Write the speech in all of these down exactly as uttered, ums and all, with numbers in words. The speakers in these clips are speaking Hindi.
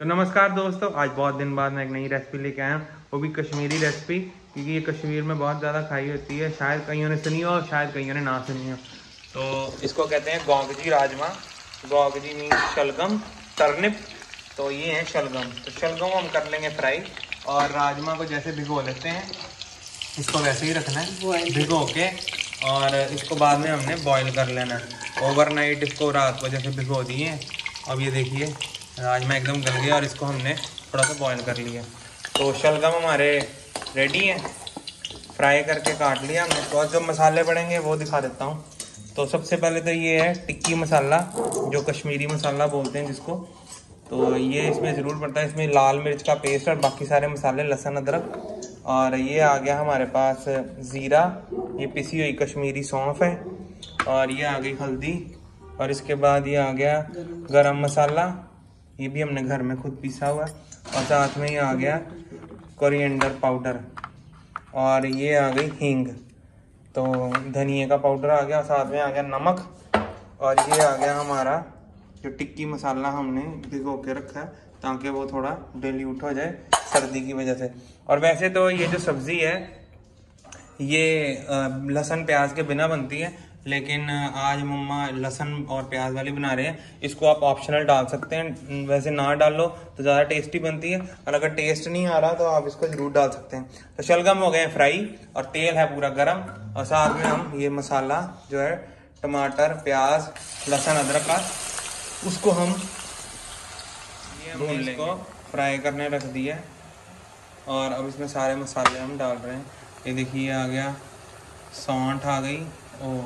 तो नमस्कार दोस्तों, आज बहुत दिन बाद मैं एक नई रेसिपी लेके आया हूँ, वो भी कश्मीरी रेसिपी, क्योंकि ये कश्मीर में बहुत ज़्यादा खाई होती है। शायद कईयों ने सुनी हो और शायद कईयों ने ना सुनी हो। तो इसको कहते हैं गोगजी राजमा, गोगरी मीन शलगम, तरनिप। तो ये है शलगम। तो शलगम हम कर लेंगे फ्राई, और राजमा को जैसे भिगो लेते हैं इसको वैसे ही रखना है भिगो के, और इसको बाद में हमने बॉयल कर लेना है ओवरनाइट। इसको रात को जैसे भिगो दिए, अब ये देखिए राजमा एकदम गल गया और इसको हमने थोड़ा सा बॉयल कर लिया। तो शलगम हमारे रेडी है, फ्राई करके काट लिया हमने। तो जो मसाले पड़ेंगे वो दिखा देता हूँ। तो सबसे पहले तो ये है टिक्की मसाला, जो कश्मीरी मसाला बोलते हैं जिसको। तो ये इसमें ज़रूर पड़ता है, इसमें लाल मिर्च का पेस्ट और बाकी सारे मसाले, लहसुन अदरक। और ये आ गया हमारे पास ज़ीरा, ये पिसी हुई कश्मीरी सौंफ है, और ये आ गई हल्दी, और इसके बाद ये आ गया गर्म मसाला, ये भी हमने घर में खुद पीसा हुआ, और साथ में ये आ गया कोरिएंडर पाउडर, और ये आ गई हींग। तो धनिया का पाउडर आ गया, साथ में आ गया नमक, और ये आ गया हमारा जो टिक्की मसाला हमने भिगो के रखा है ताकि वो थोड़ा डिल्यूट हो जाए सर्दी की वजह से। और वैसे तो ये जो सब्ज़ी है ये लहसुन प्याज के बिना बनती है, लेकिन आज मम्मा लहसुन और प्याज वाली बना रहे हैं। इसको आप ऑप्शनल डाल सकते हैं, वैसे ना डालो तो ज़्यादा टेस्टी बनती है, और अगर टेस्ट नहीं आ रहा तो आप इसको ज़रूर डाल सकते हैं। तो शलगम हो गए हैं फ्राई, और तेल है पूरा गरम, और साथ में हम ये मसाला जो है टमाटर, प्याज, लहसुन, अदरक का, उसको हम ये हमने इसको फ्राई करने रख दिया। और अब इसमें सारे मसाले हम डाल रहे हैं। ये देखिए आ गया सौंठ, आ गई ओ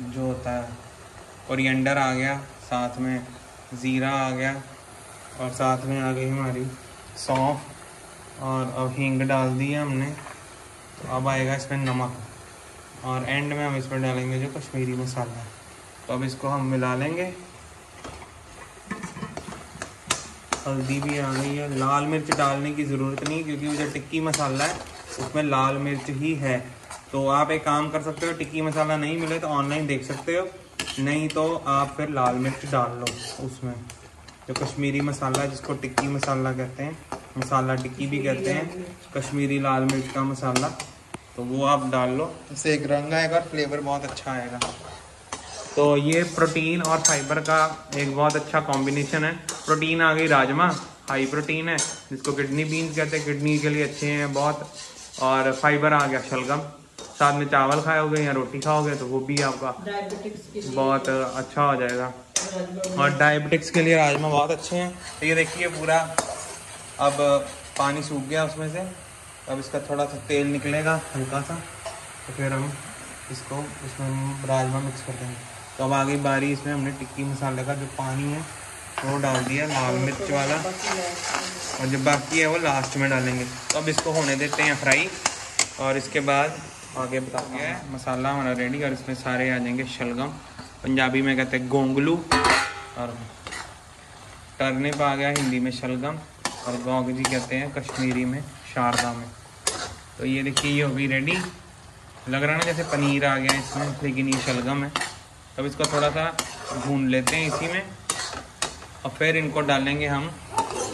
जो होता है, कोरिएंडर आ गया, साथ में ज़ीरा आ गया, और साथ में आ गई हमारी सौंफ, और अब हींग डाल दी है हमने। तो अब आएगा इसमें नमक, और एंड में हम इसमें डालेंगे जो कश्मीरी मसाला। तो अब इसको हम मिला लेंगे। हल्दी भी आ गई है, लाल मिर्च डालने की ज़रूरत नहीं, क्योंकि वो जो टिक्की मसाला है उसमें लाल मिर्च ही है। तो आप एक काम कर सकते हो, टिक्की मसाला नहीं मिले तो ऑनलाइन देख सकते हो, नहीं तो आप फिर लाल मिर्च डाल लो उसमें, जो कश्मीरी मसाला जिसको टिक्की मसाला कहते हैं, मसाला टिक्की भी कहते हैं, कश्मीरी लाल मिर्च का मसाला, तो वो आप डाल लो, इससे एक रंग आएगा और फ्लेवर बहुत अच्छा आएगा। तो ये प्रोटीन और फाइबर का एक बहुत अच्छा कॉम्बिनेशन है। प्रोटीन आ गई राजमा, हाई प्रोटीन है जिसको किडनी बीन्स कहते हैं, किडनी के लिए अच्छे हैं बहुत, और फाइबर आ गया शलगम। साथ में चावल खाओगे या रोटी खाओगे तो वो भी आपका बहुत अच्छा हो जाएगा, और डायबिटिक्स के लिए राजमा बहुत अच्छे हैं। तो ये देखिए पूरा अब पानी सूख गया उसमें से, अब इसका थोड़ा सा तेल निकलेगा हल्का सा, तो फिर हम इसको उसमें राजमा मिक्स कर देंगे। तो अब आगे बारी इसमें हमने टिक्की मसाले का जो पानी है वो डाल दिया, लाल मिर्च वाला, और जो बाकी है वो लास्ट में डालेंगे। तो अब इसको होने देते हैं फ्राई, और इसके बाद आगे बता दिया है मसाला हमारा रेडी, और इसमें सारे आ जाएंगे शलगम, पंजाबी में कहते हैं गोंगलू, और टर्निप आ गया हिंदी में शलगम, और गोगजी कहते हैं कश्मीरी में शारदा में। तो ये देखिए ये हो गई रेडी, लग रहा ना जैसे पनीर आ गया इसमें, लेकिन ये शलगम है। अब इसको थोड़ा सा भून लेते हैं इसी में, और फिर इनको डालेंगे हम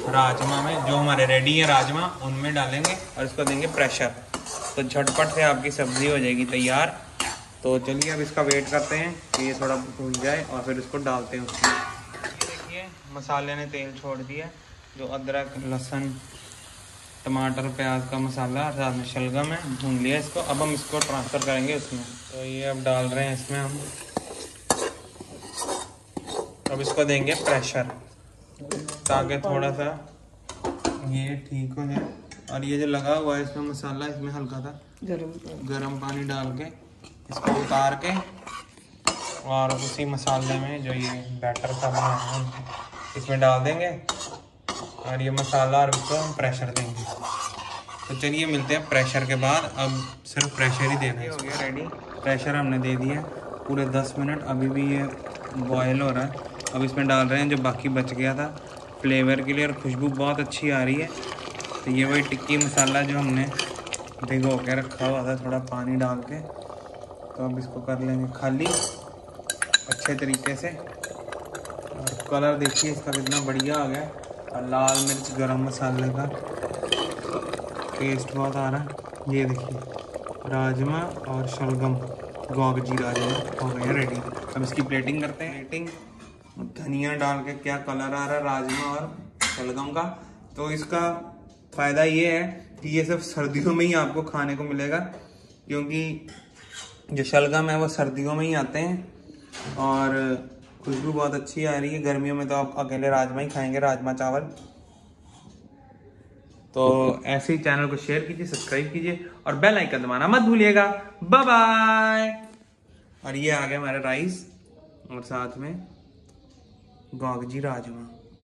राजमा में, जो हमारे रेडी है राजमा उनमें डालेंगे, और इसको देंगे प्रेशर। तो झटपट से आपकी सब्ज़ी हो जाएगी तैयार। तो चलिए अब इसका वेट करते हैं कि ये थोड़ा भून जाए, और फिर इसको डालते हैं उसमें। देखिए मसाले ने तेल छोड़ दिया, जो अदरक, लहसुन, टमाटर, प्याज का मसाला, साथ में शलगम है, भून लिया इसको। अब हम इसको ट्रांसफ़र करेंगे उसमें। तो ये अब डाल रहे हैं इसमें हम, अब इसको देंगे प्रेशर ताकि थोड़ा सा ये ठीक हो जाए। और ये जो लगा हुआ है इसमें मसाला, इसमें हल्का सा गर्म पानी डाल के इसको उतार के, और उसी मसाले में जो ये बैटर था बनाया इसमें डाल देंगे, और ये मसाला, और इसको हम प्रेशर देंगे। तो चलिए मिलते हैं प्रेशर के बाद, अब सिर्फ प्रेशर ही देना है। हो गया रेडी, प्रेशर हमने दे दिया पूरे दस मिनट, अभी भी ये बॉयल हो रहा है। अब इसमें डाल रहे हैं जो बाकी बच गया था फ्लेवर के लिए, और खुशबू बहुत अच्छी आ रही है। तो ये वही टिक्की मसाला जो हमने भिगो के रखा हुआ था थोड़ा पानी डाल के, तो अब इसको कर लेंगे खाली अच्छे तरीके से। और कलर देखिए इसका कितना बढ़िया आ गया, और लाल मिर्च गरम मसाले का टेस्ट बहुत आ रहा है। ये देखिए राजमा और शलगम गोगजी राजमा हो गए रेडी। अब इसकी प्लेटिंग करते हैं। प्लेटिंग धनिया डाल के क्या कलर आ रहा है राजमा और शलगम का। तो इसका फ़ायदा ये है कि ये सब सर्दियों में ही आपको खाने को मिलेगा, क्योंकि जो शलगम है वो सर्दियों में ही आते हैं और खुशबू बहुत अच्छी आ रही है। गर्मियों में तो आप अकेले राजमा ही खाएंगे, राजमा चावल। तो ऐसे ही चैनल को शेयर कीजिए, सब्सक्राइब कीजिए और बेल आइकन दबाना मत भूलिएगा। Bye bye. और ये आ गया हमारा राइस और साथ में गोगजी राजमा।